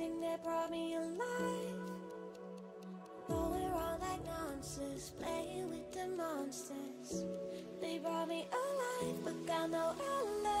thing that brought me alive. Though we're all like monsters, playing with the monsters. They brought me alive, but got no alive.